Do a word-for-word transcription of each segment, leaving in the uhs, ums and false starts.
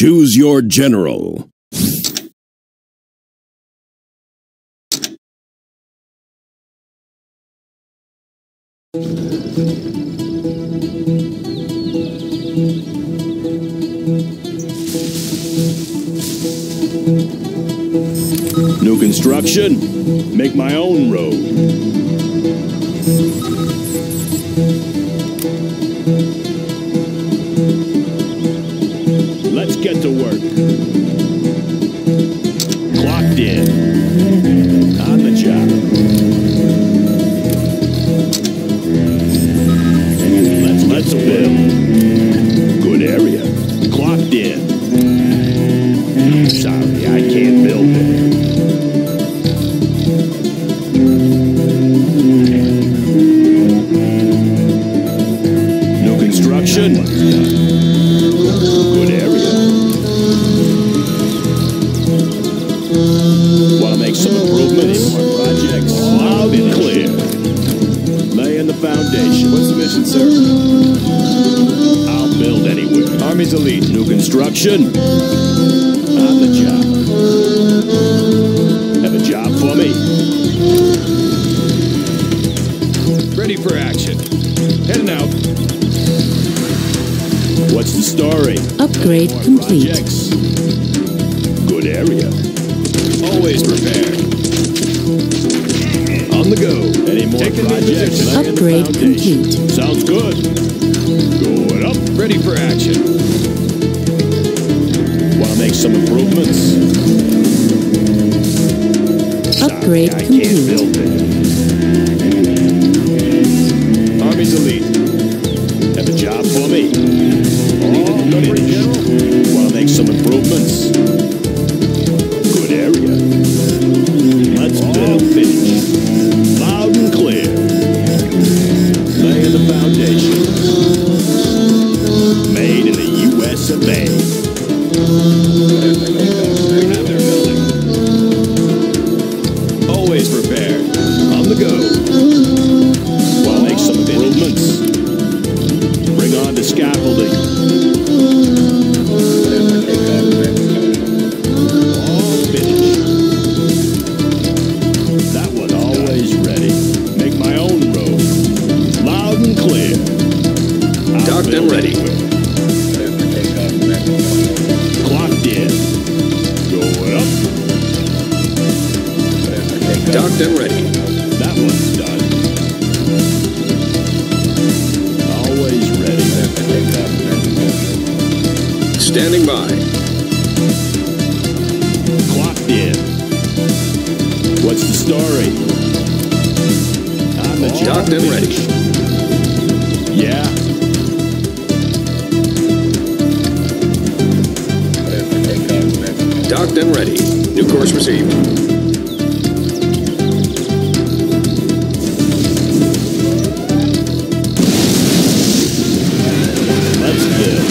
Choose your general. New construction? Make my own road. Let's get to work. Clocked in. On the job. Let's let's build. Good area. Clocked in. Sorry, I can't build it. No construction. Sir. I'll build anywhere. Army's elite. New construction. On the job. Have a job for me. Ready for action. Heading out. What's the story? Upgrade complete. Projects. Good area. Always prepared. On the go. Any more Taking projects? Upgrade complete. Sounds good. Going up. Ready for action. Want to make some improvements? Upgrade Sorry, complete. I can't build it. Army's elite. Have a job for me. All good. Want to make some improvements? Good area. Let's build finish. Loud and clear. Laying the foundation. Made in the U S of A. Another building. Always prepared. On the go. Wanna make some improvements? Bring on the scaffolding. I'm ready. Clocked in. Going up. Docked and ready. That one's done. Always ready. Standing by. Clocked in. What's the story? I'm the docked and ready. Yeah. Docked and ready. New course received. Let's build.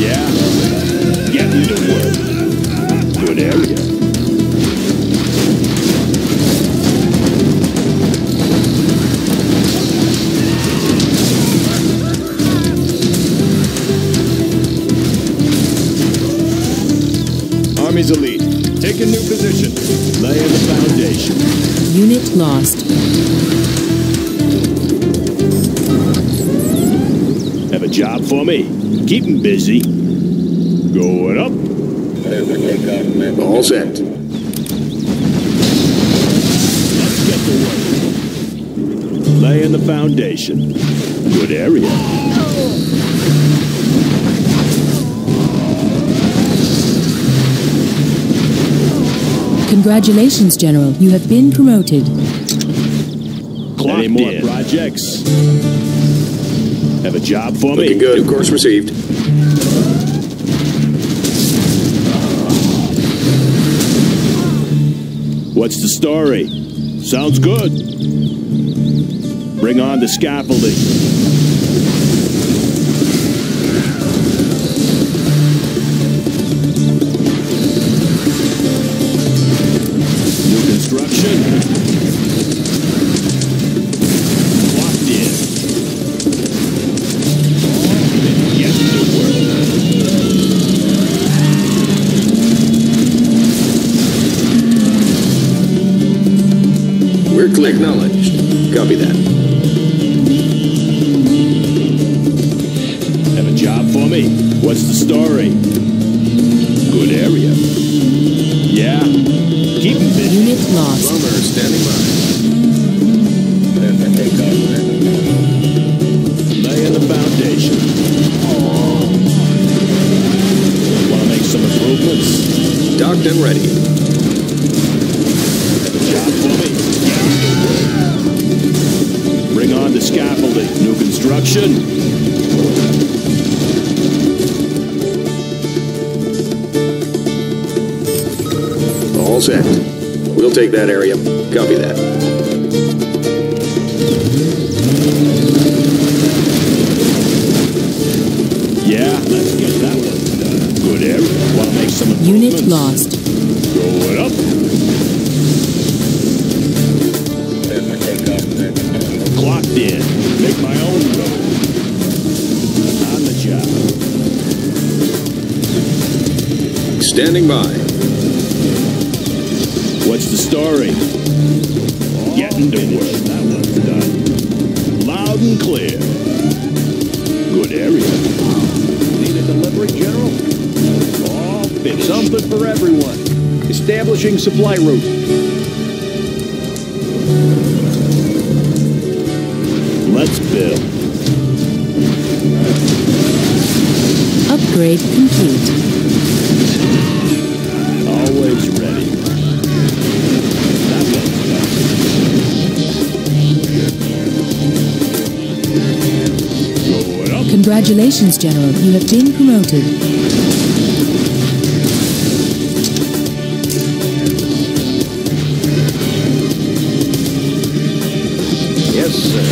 Yeah. Getting to work. Good area. Army's elite. Take a new position. Lay in the foundation. Unit lost. Have a job for me. Keep them busy. Going up. All set. Let's get to work. Lay in the foundation. Good area. Congratulations, General. You have been promoted. Clocked Any more in. projects? Have a job for Looking me? Good. New course received. What's the story? Sounds good. Bring on the scaffolding. Locked in. Yes, Vehicle acknowledged. Copy that. Have a job for me? What's the story? Good area. Yeah. Keep them busy. Unit lost. Bomber standing by. And I think I win. Laying the foundation. Oh. Want to make some improvements? Docked and ready. Bring on the scaffolding. New construction. All set. We'll take that area. Copy that. Yeah, let's get that one done. Good area. Want to make some improvements? Unit lost. Throw it up. Locked in. Make my own road. On the job. Standing by. What's the story? Oh, getting to work. That one's done. Loud and clear. Good area. Need a delivery, General? All finished. Something for everyone. Establishing supply route. Let's build. Upgrade complete. Always ready. That one's done. Go it up. Congratulations, General. You have been promoted. Yes, sir.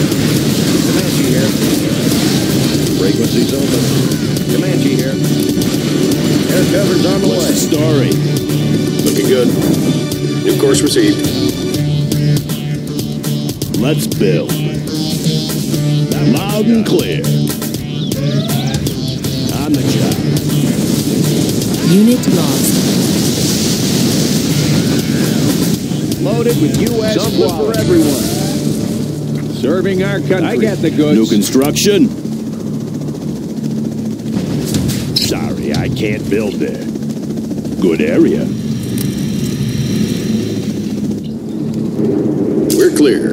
Frequency's open. Comanche here. Air cover's on the way. What's the story? Looking good. New course received. Let's build. That loud and clear. On the job. Unit lost. Loaded with U S Something quality. For everyone. Serving our country. I got the goods. New construction. Sorry, I can't build there. Good area. We're clear.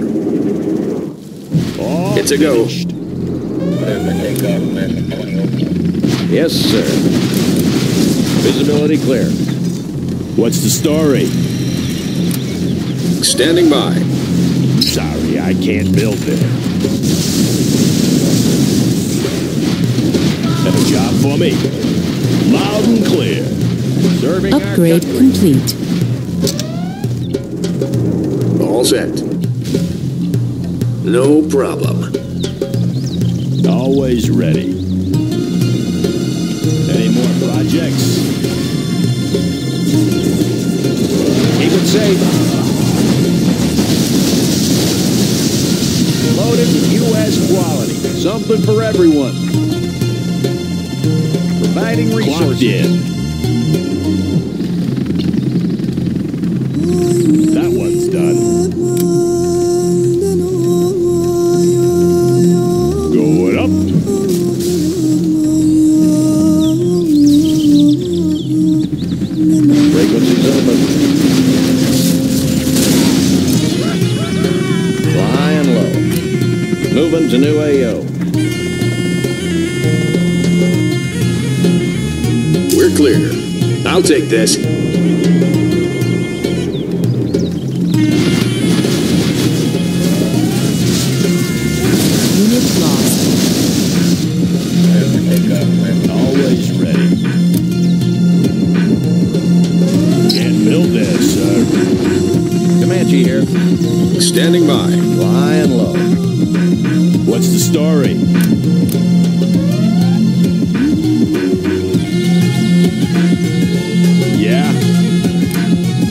All it's a go. Yes, sir. Visibility clear. What's the story? Standing by. Sorry, I can't build there. Have a job for me. Loud and clear. Serving upgrade complete. All set. No problem. Always ready. Any more projects? Keep it safe. Loaded with U S quality. Something for everyone. Providing resources. Clocked in. That one's done. Going up. Frequency's open. Flying low. Moving to new A O. Clear. I'll take this. Unit lost. Always ready. Can't build that, sir. Comanche here. Standing by. Flying low. What's the story? Yeah,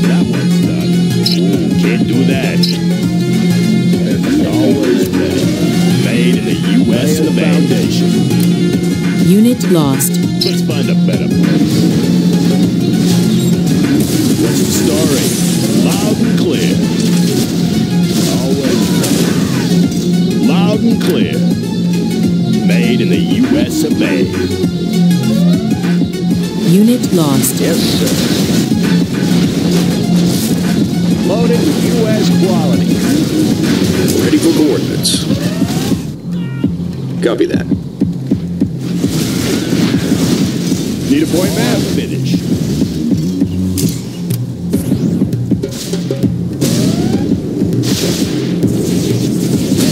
that one's done. Ooh, can't do that. Always ready. Made in the U S of the foundation. Unit lost. Let's find a better place. What's the story? Loud and clear. Always Golden Cliff, made in the U S of A. Unit lost. Yes, sir. Loaded with U S quality. Ready for coordinates. Copy that. Need a point map? Finish.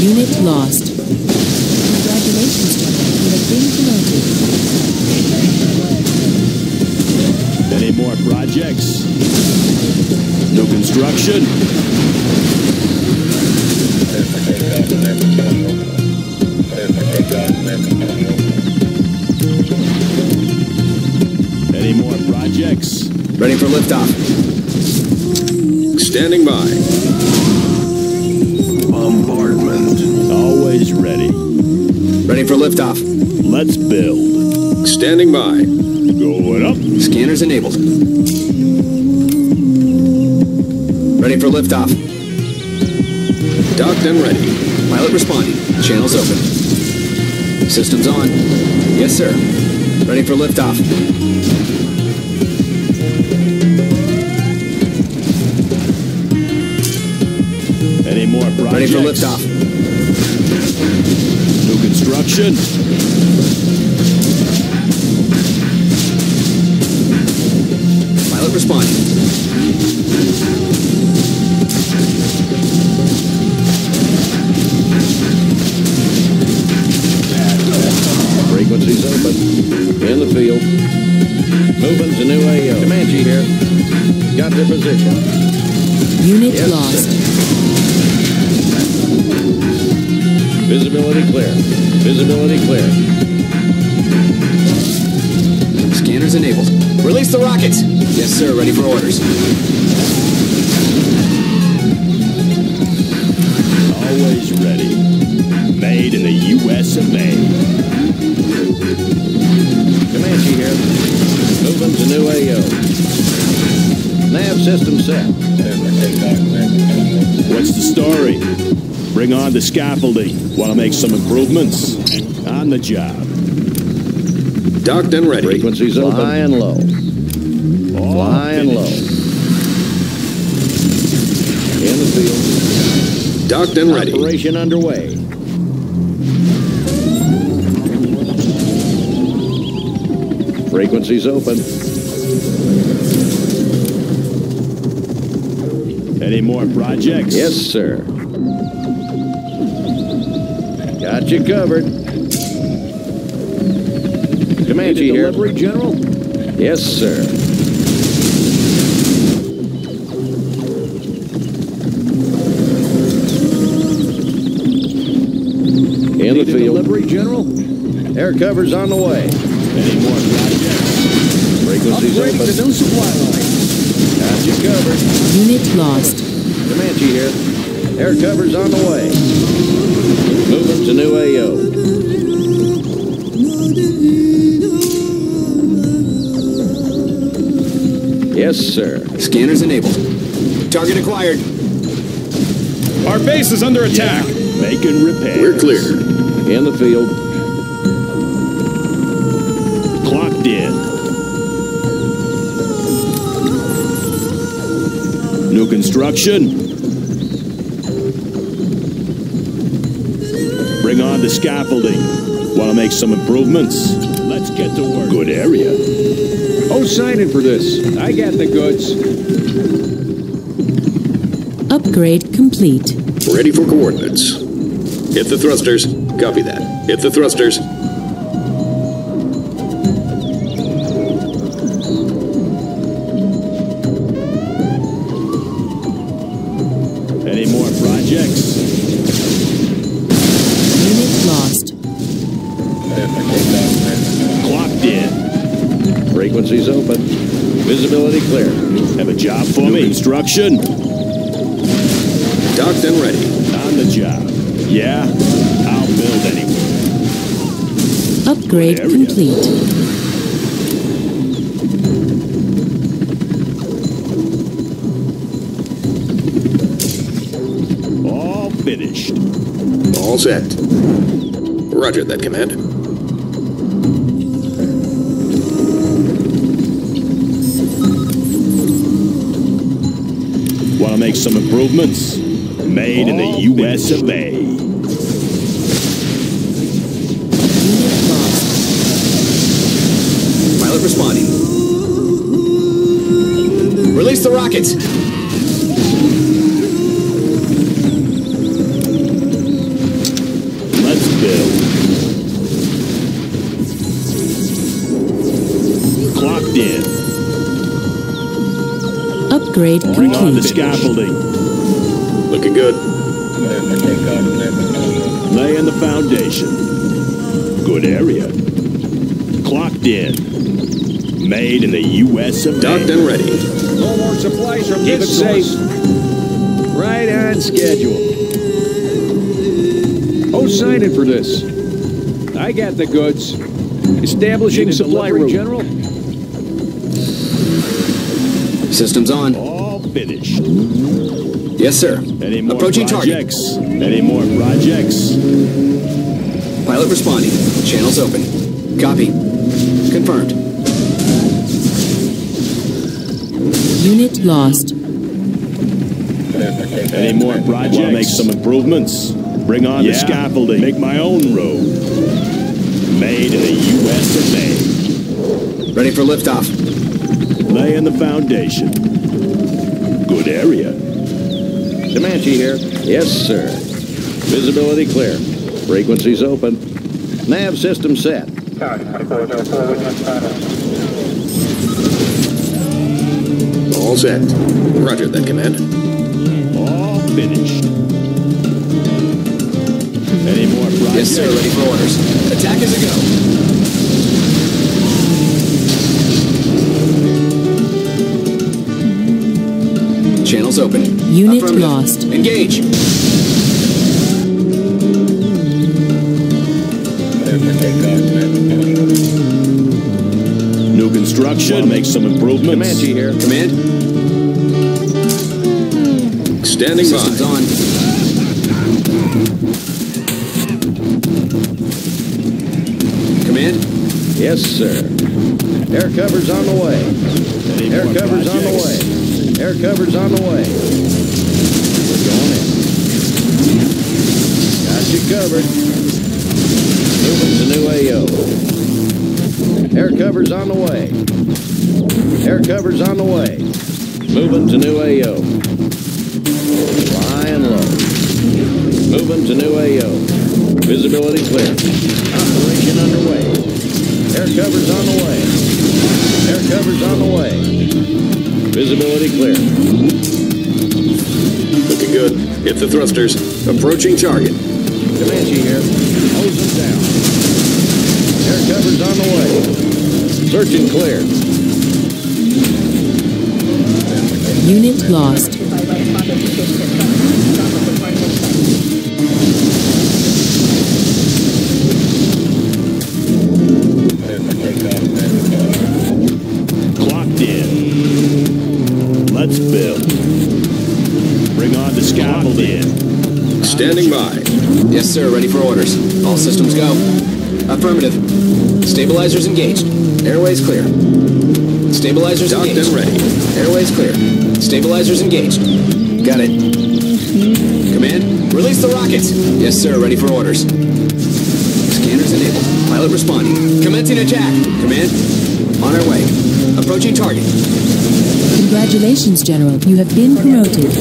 Unit lost. Congratulations, General. You have been promoted. Any more projects? No construction? Any more projects? Ready for liftoff. Standing by. Always ready. Ready for liftoff. Let's build. Standing by. Going up. Scanners enabled. Ready for liftoff. Docked and ready. Pilot responding. Channels open. Systems on. Yes, sir. Ready for liftoff. Any more projects? Ready for liftoff. New construction. Pilot responding. Frequencies open. In the field. Moving to new A O. Comanche here. Got their position. Unit yes, lost. Sir. Visibility clear. Visibility clear. Scanners enabled. Release the rockets! Yes, sir. Ready for orders. Always ready. Made in the U S of A. Comanche here. Moving to new A O. Nav system set. What's the story? Bring on the scaffolding. Want to make some improvements? On the job. Docked and ready. Frequencies open. Fly and low. All Fly finished. and low. In the field. Docked and ready. Operation underway. Frequencies open. Any more projects? Yes, sir. Got you covered. Comanche here. Delivery, General? Yes, sir. In the field. Delivery, General? Air cover's on the way. Any more projects? Frequencies open. Upgrading the new supply line. Got you covered. Unit lost. Comanche here. Air cover's on the way. Moving to new A O. Yes, sir. Scanners enabled. Target acquired. Our base is under attack. Yeah. Making repairs. We're clear. In the field. Clocked in. New construction. Bring on the scaffolding. Want to make some improvements? Let's get to work. Good area. Oh, sign in for this. I got the goods. Upgrade complete. Ready for coordinates. Hit the thrusters. Copy that. Hit the thrusters. Any more projects? Frequencies open. Visibility clear. Have a job for me. Construction. Docked and ready. On the job. Yeah, I'll build anyway. Upgrade there complete. All finished. All set. Roger that command. Want to make some improvements? Made in the U S of A. Pilot responding. Release the rockets! Let's build. Clocked in. Upgrade complete. Bring on the scaffolding. Looking good. Lay in the foundation. Good area. Clocked in. Made in the U S of A. Docked and ready. No more supplies from this source. Right on schedule. Who's signing for this? I got the goods. Establishing a supply route. General. Systems on. All finished. Yes, sir. Any more approaching projects? Target. Any more projects? Pilot responding. Channels open. Copy. Confirmed. Unit lost. Any more projects? Want to make some improvements? Bring on yeah. the scaffolding. Make my own road. Made in the U S of A. Ready for liftoff. Lay in the foundation. Good area. Comanche here. Yes, sir. Visibility clear. Frequencies open. Nav system set. All set. Roger that command. All finished. Any more projects? Yes, sir. Ready for orders. Attack is a go. Channels open. Unit lost. Engage. New construction. Want to make some improvements? Comanche here. Command. Standing by. Systems on. Command? Yes, sir. Air cover's on the way. Any Air cover's projects? on the way. Air cover's on the way. We're going in. Got you covered. Moving to new A O. Air cover's on the way. Air cover's on the way. Moving to new A O. Flying low. Moving to new A O. Visibility clear. Operation underway. Air cover's on the way. Air cover's on the way. Visibility clear. Looking good. Hit the thrusters. Approaching target. Comanche here. Hose them down. Air cover's on the way. Searching clear. Unit lost. Clocked in. Let's build. Bring on the scaffolding. Standing by. Yes, sir. Ready for orders. All systems go. Affirmative. Stabilizers engaged. Airways clear. Stabilizers Docked engaged. And ready. Airways clear. Stabilizers engaged. Got it. Command, release the rockets. Yes, sir. Ready for orders. Scanners enabled. Pilot responding. Commencing attack. Command, on our way. Approaching target. Congratulations, General. You have been promoted.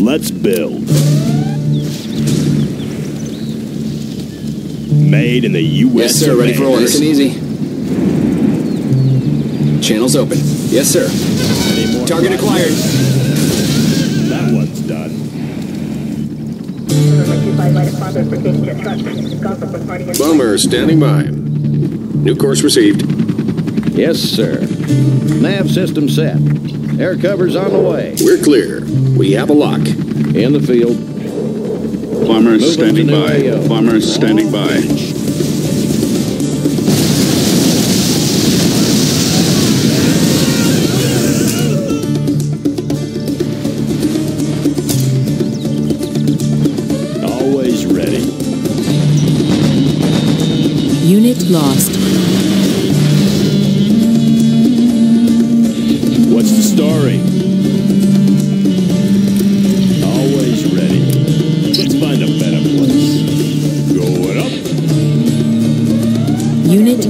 Let's build. Made in the U S. Yes, sir. Ready for orders. Nice and easy. Channels open. Yes, sir. Target acquired. That one's done. Bomber standing by. New course received. Yes, sir. Nav system set. Air cover's on the way. We're clear. We have a lock. In the field. Bombers Move standing by. Bombers standing by. Always ready. Unit lost. What's the story?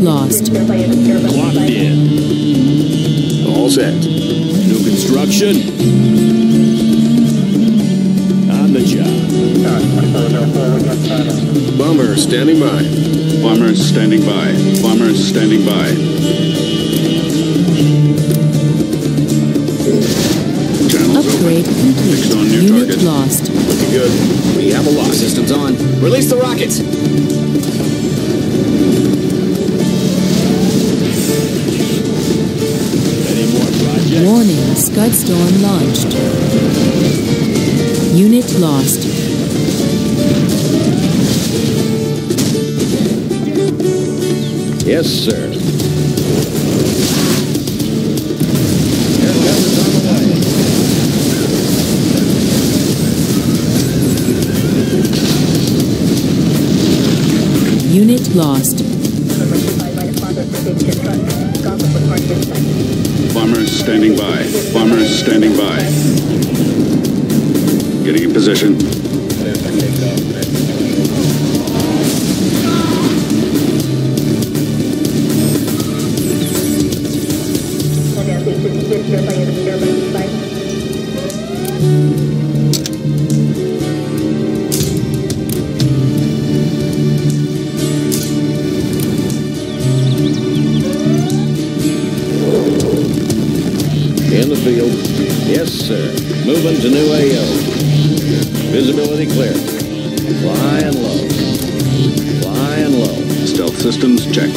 Lost. Locked in. All set. New construction. On the job. Bomber standing by. Bomber standing by. Bomber standing by. Channels Upgrade open. Complete. Fixed on new Unit target. Lost. Looking good. We have a lock. Systems on. Release the rockets. Warning, Scud Storm launched. Unit lost. Yes, sir. Helicopters on the way. Unit lost. Bombers standing by. Bombers standing by. Getting in position. Yes, sir. Moving to new A O. Visibility clear. Flying low. Flying low. Stealth systems check.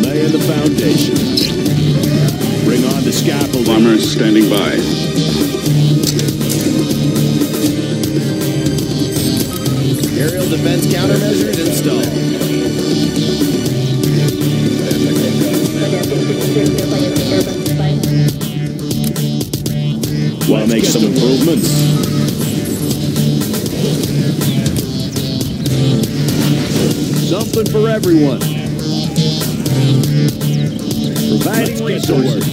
Lay in the foundation. Bring on the scaffold. Bombers standing by. Aerial defense countermeasures installed. Want to make some improvements? Something for everyone. Providing resources.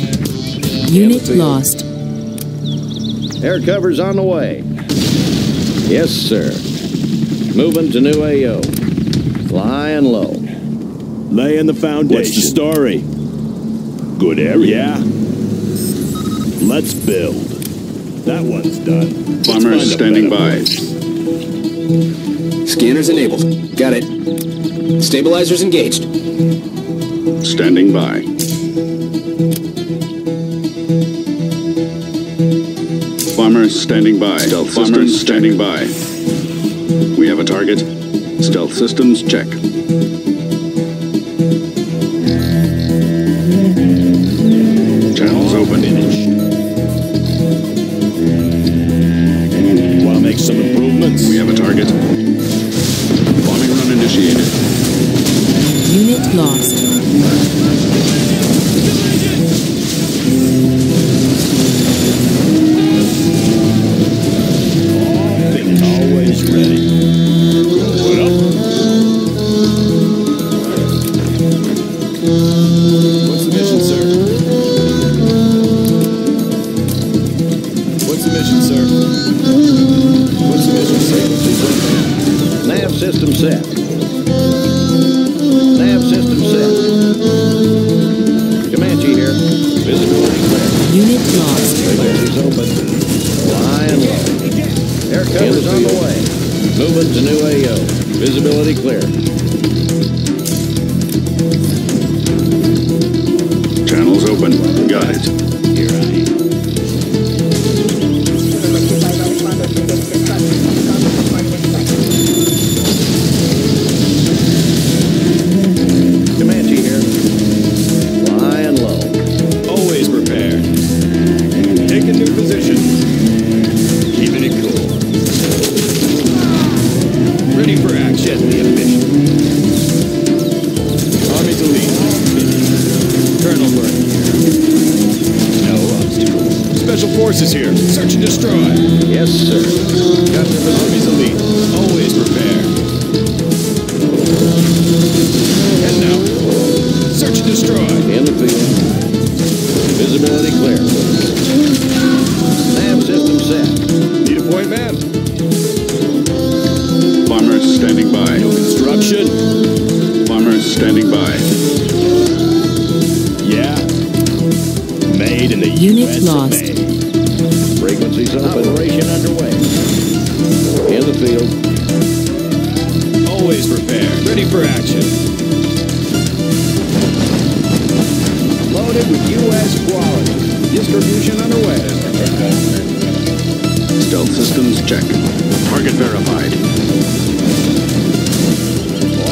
Unit lost. Air cover's on the way. Yes, sir. Moving to new A O. Flying low. Lay in the foundation. What's the story? Good area. Yeah. Let's build. That one's done. Bombers standing by. Scanners enabled. Got it. Stabilizers engaged. Standing by. Bombers standing by. Stealth bombers standing by. We have a target. Stealth systems check. Channels open. Some improvements. We have a target. Bombing run initiated. Unit lost. Always ready. Put up. What's the mission, sir? What's the mission, sir? Nav system set. Nav system set. Comanche here. Visibility clear. Unit lost. Lasers open. Flying low. Air cover's on the way. Moving to new A O. Visibility clear. Channels open. Got it. Here I am. Keep it Yes, sir. Got to the Army's elite. Always prepare. And now, search and destroy. In the field. Visibility clear. Nav system set. Need a point, man. Bombers standing by. No construction. Bombers standing by. Yeah. Made in the Unit lost. Frequencies open. Operation underway. In the field. Always prepared. Ready for action. Loaded with U S quality. Distribution underway. Stealth systems check. Target verified.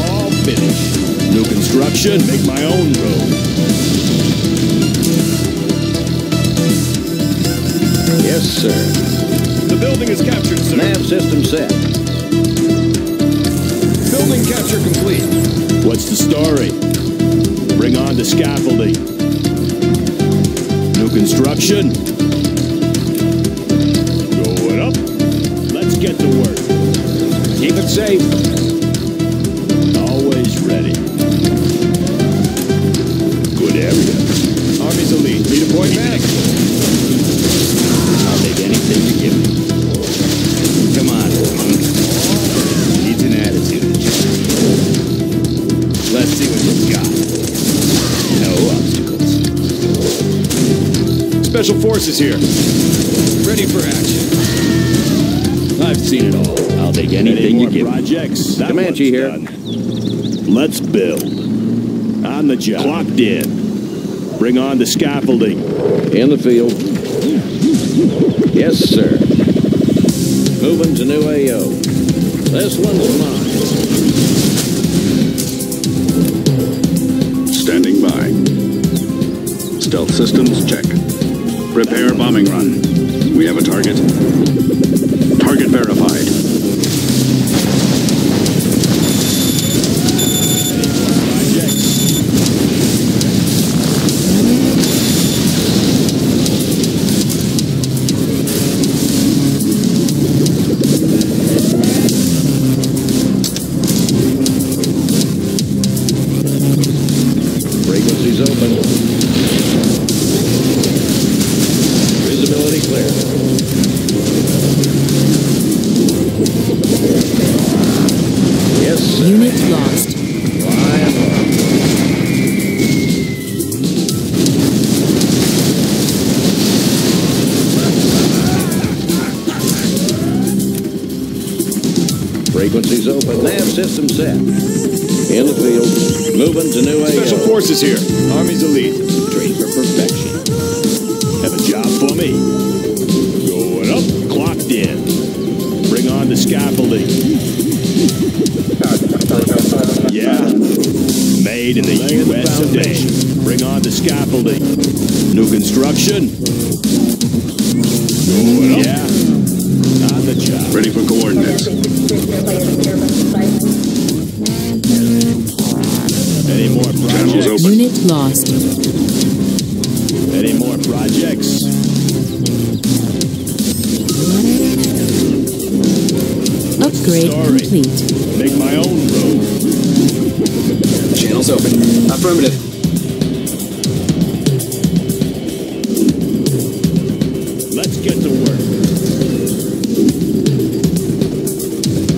All finished. New construction. Make my own road. Yes, sir. The building is captured, sir. Nav system set. Building capture complete. What's the story? Bring on the scaffolding. New construction. Going up. Let's get to work. Keep it safe. Always ready. Good area. Army's elite. Need a point back. Anything to give me. Come on, punk. Needs an attitude. Let's see what you've got. No obstacles. Special forces here. Ready for action. I've seen it all. I'll take anything Any you give projects? me. Comanche here. Done. Let's build. On the job. Clocked in. Bring on the scaffolding. In the field. Yes, sir. Moving to new A O. This one's mine. Standing by. Stealth systems check. Prepare bombing run. We have a target. Target verified. Frequencies open. Nav system set. In the field. Moving to new A O. Special forces here. Army's elite. Trained for perfection. Have a job for me. Going up. Clocked in. Bring on the scaffolding. Yeah. Made in the U S of A. Bring on the scaffolding. New construction. Going up. Yeah. On the job. Ready for coordinates. Any more projects? Unit lost. Any more projects? Upgrade complete. Make my own road. Channels open. Affirmative. Let's get to work.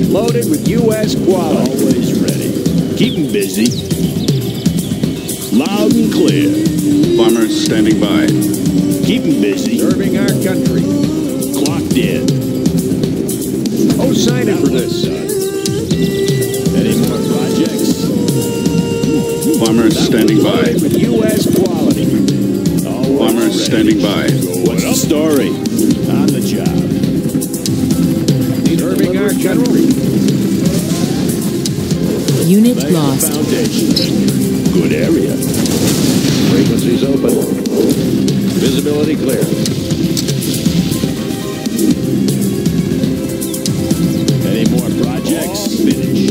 Loaded with U S quality. Always ready. Keep 'em busy. Loud and clear. Bombers standing by. Keep 'em busy. Serving our country. Clocked in. Oh, sign up for this. Done. Any more projects? Bombers that standing by. With U S quality. All Bombers ready. standing by. What's the story? On the job. Serving our country. Unit Make lost. Foundation. Good area. Frequencies open. Visibility clear. Any more projects? All finished.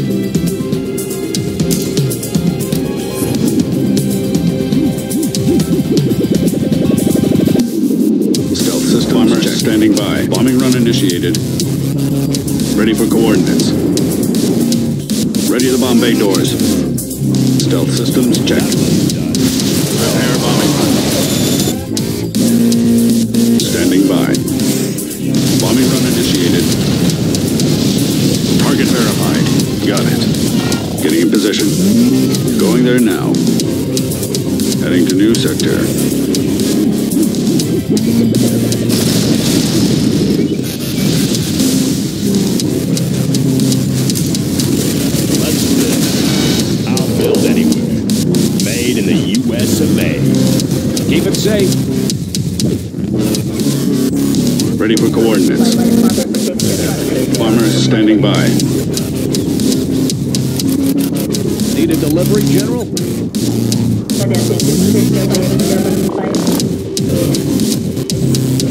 Stealth system bombers standing by. Bombing run into initiated. Ready for coordinates. Ready the bomb bay doors. Stealth systems checked. Prepare bombing. Standing by. Bombing run initiated. Target verified. Got it. Getting in position. Going there now. Heading to new sector. In the U S of A. Keep it safe. Ready for coordinates. Bombers standing by. Need a delivery, General?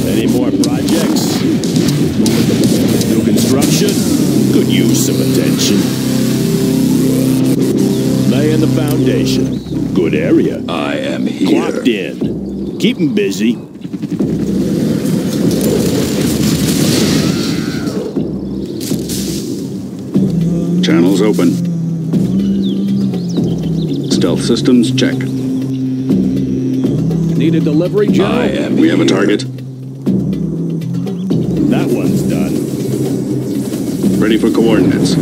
Any more projects? New construction? Good use of attention. Laying the foundation. Good area. I am here. Locked in. Keep them busy. Channels open. Stealth systems check. Need a delivery, General? I am We here. have a target. That one's done. Ready for coordinates.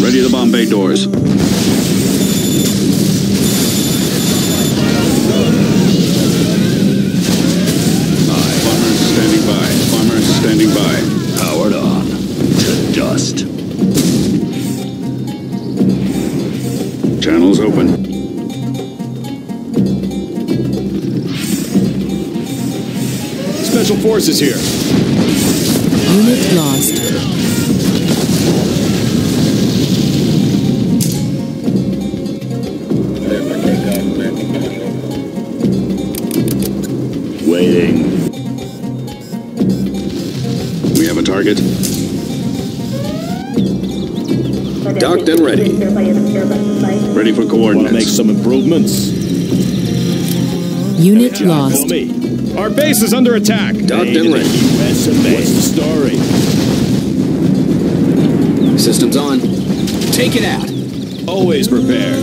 Ready the bomb bay doors. Standing by. Powered on. To dust. Channels open. Special forces here. Unit lost. Waiting. Target. Docked and ready. Ready for coordinates. Want to make some improvements. Unit lost. Our base is under attack. Docked and ready. What's the story? Systems on. Take it out. Always prepared.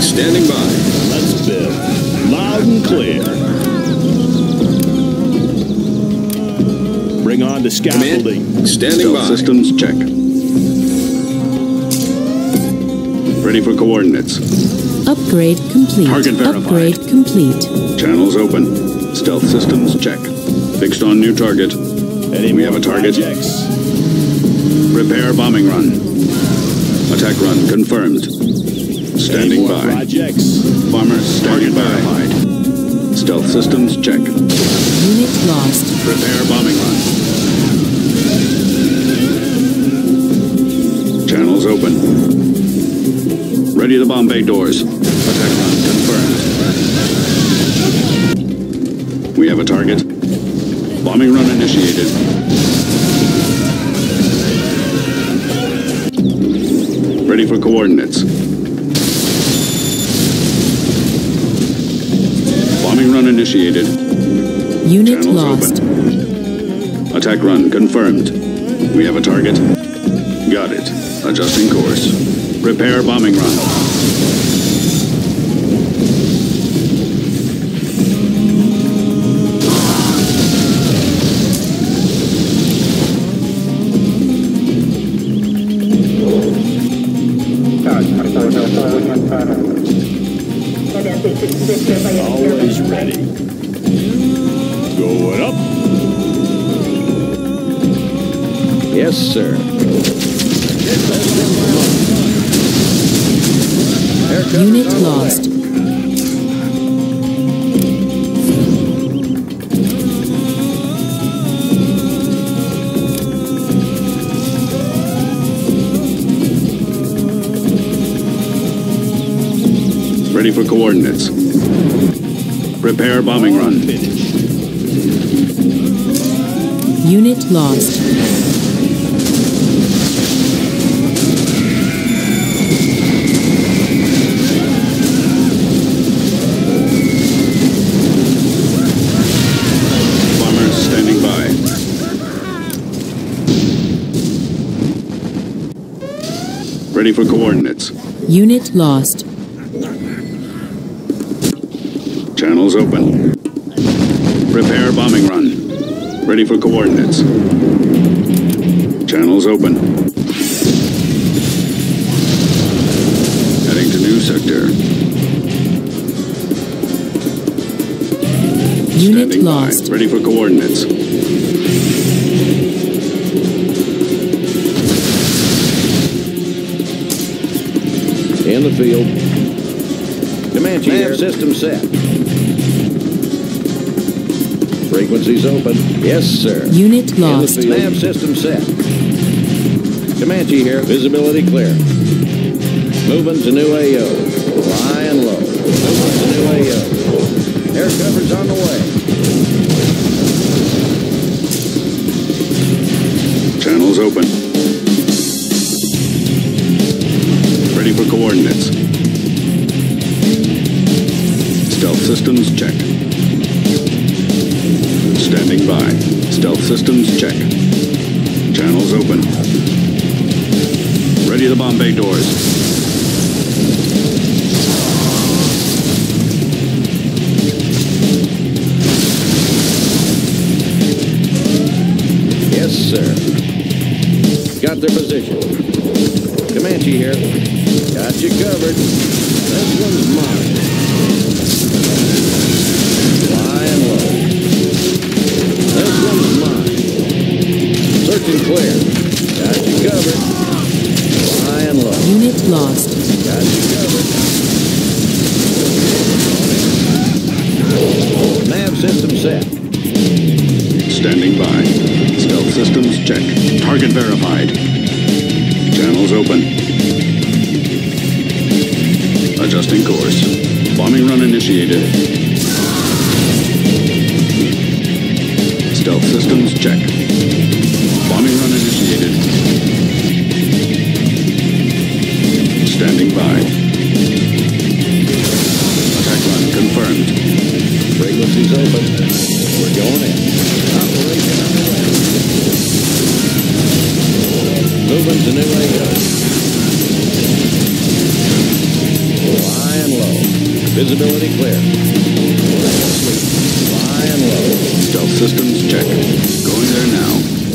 Standing by. Let's build. Loud and clear. Bring on the scaffolding. Command, standing by. Systems check. Ready for coordinates. Upgrade complete. Target verified. Upgrade complete. Channels open. Stealth systems check. Fixed on new target. Any we have a target. Projects? Prepare bombing run. Attack run confirmed. Standing Any more by. Projects? Bombers standing by. Verified. Stealth systems check. Unit lost. Prepare bombing run. Channels open. Ready the bomb bay doors. Attack run confirmed. We have a target. Bombing run initiated. Ready for coordinates. Bombing run initiated. Unit Channels lost. Open. Attack run confirmed. We have a target. Got it. Adjusting course. Prepare bombing run. Always ready. Going up. Yes, sir. Unit lost. Ready for coordinates. Prepare bombing run. Finish. Unit lost. Bombers standing by. Ready for coordinates. Unit lost. Channels open. Prepare bombing run. Ready for coordinates. Channels open. Heading to new sector. Unit Standing lost. By. Ready for coordinates. In the field. Comanche Map here. System set. Frequencies open. Yes, sir. Unit lost. In the field. Map system set. Comanche here. Visibility clear. Moving to new A O. Lying low. Moving to new A O. Air coverage on the way. Channels open. Ready for coordinates. Stealth systems check. Standing by. Stealth systems check. Channels open. Ready the bomb bay doors. Yes, sir. Got their position. Comanche here. Got you covered. This one's mine. Flying low. This one's mine. Search and clear. Got you covered. Flying low. Unit lost. Got you covered. Nav system set. Standing by. Stealth systems check. Target verified. Channels open. Adjusting course. Bombing run initiated. Stealth systems check. Bombing run initiated. Standing by. Attack run confirmed. Frequencies open. We're going in. Operation underway. Moving to new A O. High and low. Visibility clear. Fly and low. Stealth systems check. Going there now.